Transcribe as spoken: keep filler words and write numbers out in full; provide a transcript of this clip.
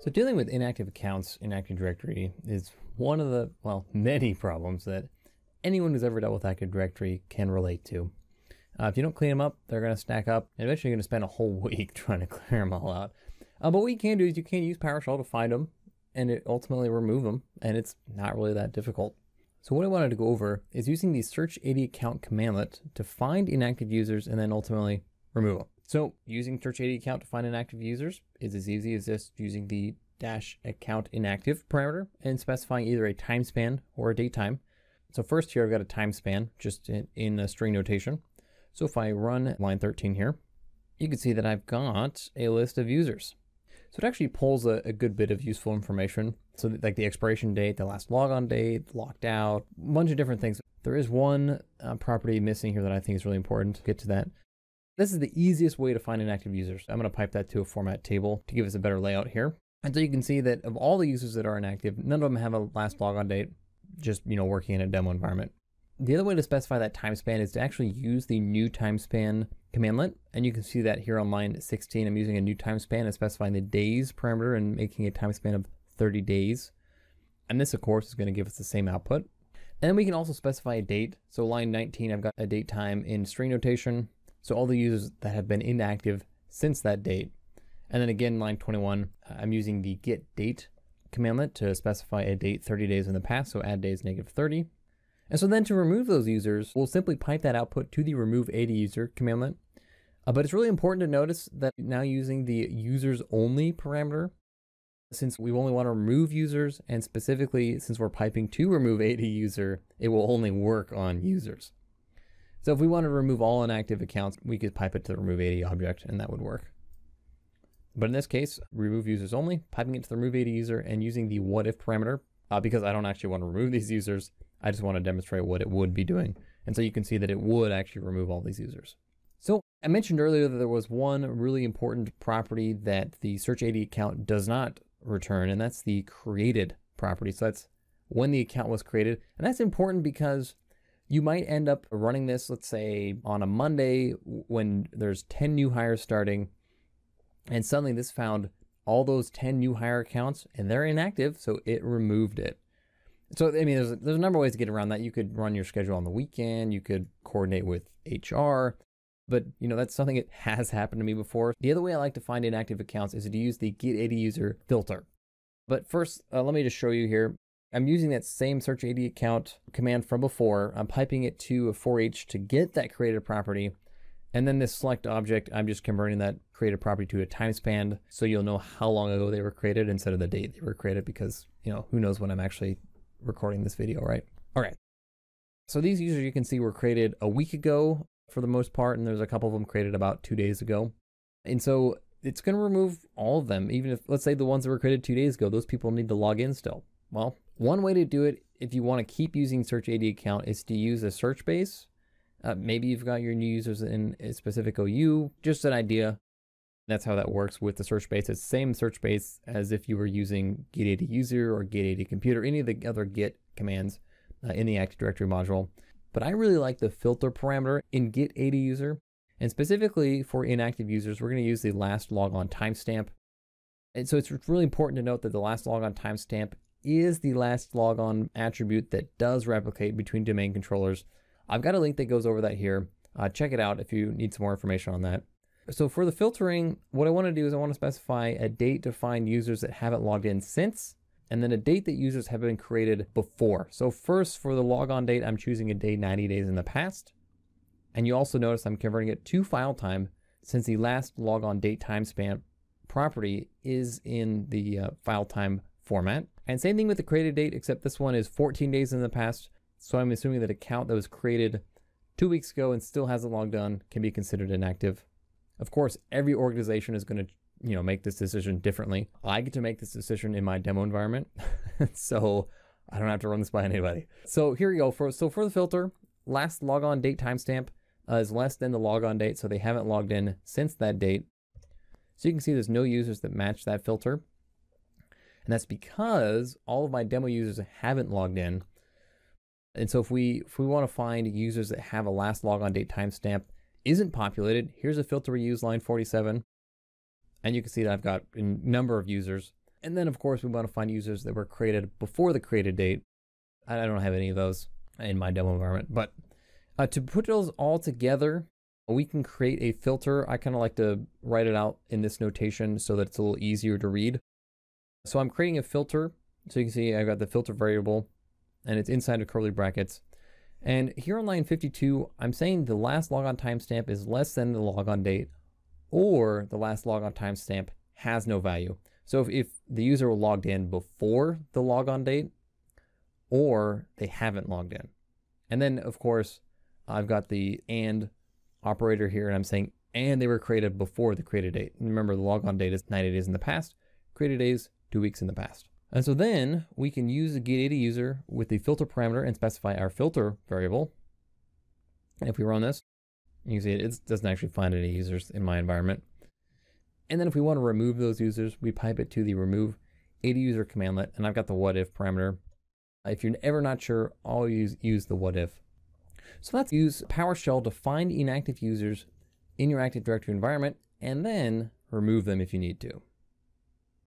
So dealing with inactive accounts in Active Directory is one of the, well, many problems that anyone who's ever dealt with Active Directory can relate to. Uh, if you don't clean them up, they're going to stack up, and eventually you're going to spend a whole week trying to clear them all out. Uh, but what you can do is you can use PowerShell to find them, and it ultimately remove them, and it's not really that difficult. So what I wanted to go over is using the Search-ADAccount commandlet to find inactive users and then ultimately remove them. So using Search-ADAccount to find inactive users is as easy as just using the dash account inactive parameter and specifying either a time span or a date time. So first here I've got a time span just in, in a string notation. So if I run line thirteen here, you can see that I've got a list of users. So it actually pulls a, a good bit of useful information. So that, like the expiration date, the last logon date, locked out, a bunch of different things. There is one uh, property missing here that I think is really important. Get to that. This is the easiest way to find inactive users. I'm going to pipe that to a format table to give us a better layout here. And so you can see that of all the users that are inactive, none of them have a last logon date, just, you know, working in a demo environment. The other way to specify that time span is to actually use the new time span commandlet. And you can see that here on line sixteen, I'm using a new time span and specifying the days parameter and making a time span of thirty days. And this, of course, is going to give us the same output. And then we can also specify a date. So line nineteen, I've got a date time in string notation. So all the users that have been inactive since that date. And then again, line twenty-one, I'm using the Get-Date commandlet to specify a date thirty days in the past, so add days negative thirty. And so then to remove those users, we'll simply pipe that output to the Remove-A D User commandlet. Uh, but it's really important to notice that now using the users only parameter, since we only want to remove users, and specifically since we're piping to Remove-A D User, it will only work on users. So if we want to remove all inactive accounts, we could pipe it to the Remove-A D Object, and that would work. But in this case, remove users only, piping it to the Remove-A D User and using the what if parameter, uh, because I don't actually want to remove these users. I just want to demonstrate what it would be doing. And so you can see that it would actually remove all these users. So I mentioned earlier that there was one really important property that the Search-ADAccount does not return, and that's the created property. So that's when the account was created. And that's important because you might end up running this, let's say, on a Monday when there's ten new hires starting. And suddenly this found all those ten new hire accounts and they're inactive, so it removed it. So, I mean, there's a, there's a number of ways to get around that. You could run your schedule on the weekend, you could coordinate with H R, but, you know, that's something that has happened to me before. The other way I like to find inactive accounts is to use the Get-ADUser filter. But first, uh, let me just show you here. I'm using that same Search-ADAccount command from before. I'm piping it to a for each to get that created property. And then this select object, I'm just converting that created property to a time span, so you'll know how long ago they were created instead of the date they were created, because, you know, who knows when I'm actually recording this video, right? All right. So these users, you can see, were created a week ago for the most part, and there's a couple of them created about two days ago. And so it's going to remove all of them, even if, let's say, the ones that were created two days ago, those people need to log in still. Well, one way to do it, if you want to keep using Search-ADAccount, is to use a search base. Uh, maybe you've got your new users in a specific O U, just an idea. That's how that works with the search base. It's the same search base as if you were using Get-ADUser or Get-ADComputer, any of the other Get commands uh, in the Active Directory module. But I really like the filter parameter in Get-ADUser. And specifically for inactive users, we're going to use the last logon timestamp. And so it's really important to note that the last logon timestamp is the last logon attribute that does replicate between domain controllers. I've got a link that goes over that here. Uh, check it out if you need some more information on that. So for the filtering, what I want to do is I want to specify a date to find users that haven't logged in since, and then a date that users have been created before. So first, for the logon date, I'm choosing a day ninety days in the past. And you also notice I'm converting it to file time, since the last logon date timestamp property is in the uh, file time format. And same thing with the created date, except this one is fourteen days in the past. So I'm assuming that account that was created two weeks ago and still hasn't logged on can be considered inactive. Of course, every organization is going to, you know, make this decision differently. I get to make this decision in my demo environment, so I don't have to run this by anybody. So here you go. For, so for the filter, last logon date timestamp uh, is less than the logon date, so they haven't logged in since that date. So you can see there's no users that match that filter. And that's because all of my demo users haven't logged in. And so if we if we want to find users that have a last logon date timestamp isn't populated, here's a filter we use, line forty-seven. And you can see that I've got a number of users. And then of course we want to find users that were created before the created date. I don't have any of those in my demo environment, but uh, to put those all together, we can create a filter. I kind of like to write it out in this notation so that it's a little easier to read. So I'm creating a filter. So you can see I've got the filter variable and it's inside of curly brackets. And here on line fifty-two, I'm saying the last logon timestamp is less than the logon date, or the last logon timestamp has no value. So if, if the user logged in before the logon date, or they haven't logged in. And then of course, I've got the and operator here, and I'm saying, and they were created before the created date. And remember, the logon date is ninety days in the past, created days, two weeks in the past. And so then we can use the Get-ADUser with the filter parameter and specify our filter variable. And if we run this, you can see it doesn't actually find any users in my environment. And then if we want to remove those users, we pipe it to the remove A D user commandlet, and I've got the what if parameter. If you're ever not sure, I'll use, use the what if. So let's use PowerShell to find inactive users in your Active Directory environment and then remove them if you need to.